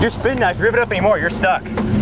Your spin knife, rip it up anymore, you're stuck.